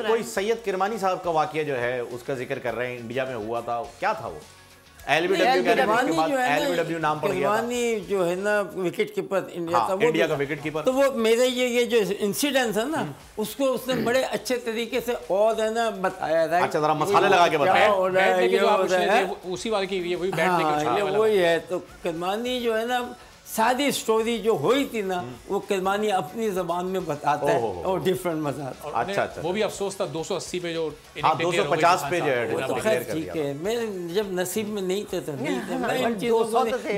कोई सैयद किरमानी साहब का वाकया जो है उसका जिक्र कर रहे हैं, इंडिया में हुआ था, क्या था वो? एल बी डब्ल्यू नाम पड़ गया जो है ना, विकेट कीपर इंडिया का, इंडिया का विकेट कीपर। तो वो मेरा ये जो इंसिडेंस है ना, उसको उसने बड़े अच्छे तरीके से और है ना बताया था। अच्छा, जरा मसाले लगा के बताया, उसी वाले की वही है। तो किरमानी जो है ना, सारी स्टोरी जो हुई थी ना, वो किरमानी अपनी जबान में बताता है और डिफरेंट मजा आता है। अच्छा, अच्छा, वो भी अफसोस था 280 पे जो 250 पे जो है, ठीक है। मैं जब नसीब में नहीं थे तो नहीं थे,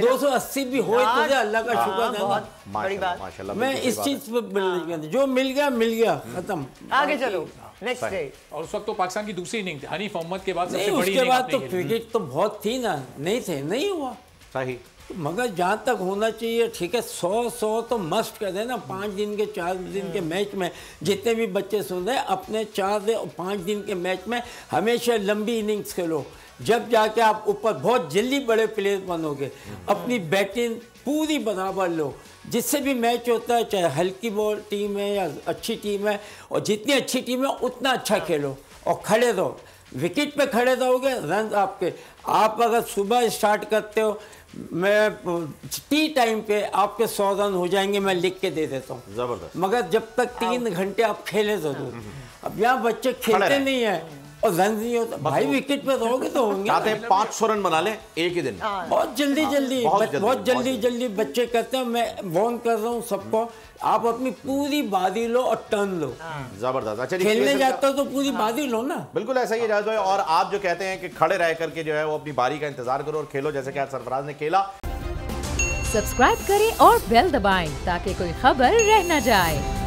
280 भी हुए थे, अल्लाह का शुक्र है। मैं इस चीज पर जो मिल गया, खत्म, आगे चलो। और उस वक्त तो पाकिस्तान की दूसरी इनिंग थी हनीफ के बाद, उसके बाद तो क्रिकेट तो बहुत थी ना, नहीं थे, नहीं हुआ सही। मगर जहाँ तक होना चाहिए, ठीक है, 100 तो मस्ट कर देना। 5 दिन के 4 दिन के मैच में जितने भी बच्चे सुन रहे, अपने 4 और 5 दिन के मैच में हमेशा लंबी इनिंग्स खेलो, जब जाके आप ऊपर बहुत जल्दी बड़े प्लेयर बनोगे। अपनी बैटिंग पूरी बराबर लो, जिससे भी मैच होता है, चाहे हल्की बॉल टीम है या अच्छी टीम है, और जितनी अच्छी टीम है उतना अच्छा खेलो और खड़े रहो, विकेट पे खड़े रहोगे, रन आपके। आप अगर सुबह स्टार्ट करते हो, मैं टी टाइम पे आपके 100 रन हो जाएंगे, मैं लिख के दे देता हूँ, जबरदस्त। मगर जब तक 3 घंटे आप खेले जरूर। अब यहाँ बच्चे खेलते नहीं है और रन नहीं होता, भाई विकेट पे रहोगे तो होंगे। 500 रन बना ले एक ही दिन, बहुत जल्दी जल्दी, बहुत जल्दी जल्दी बच्चे करते हैं। मैं वॉर्न कर रहा हूँ सबको, आप अपनी पूरी बादी लो और टर्न लो, जबरदस्त। अच्छा, खेलने जाते हो तो पूरी बादी लो ना, बिल्कुल ऐसा ही राज भाई। और आप जो कहते हैं कि खड़े रह करके जो है वो अपनी बारी का इंतजार करो और खेलो, जैसे कि आज सरफराज ने खेला। सब्सक्राइब करें और बेल दबाएं ताकि कोई खबर रह न जाए।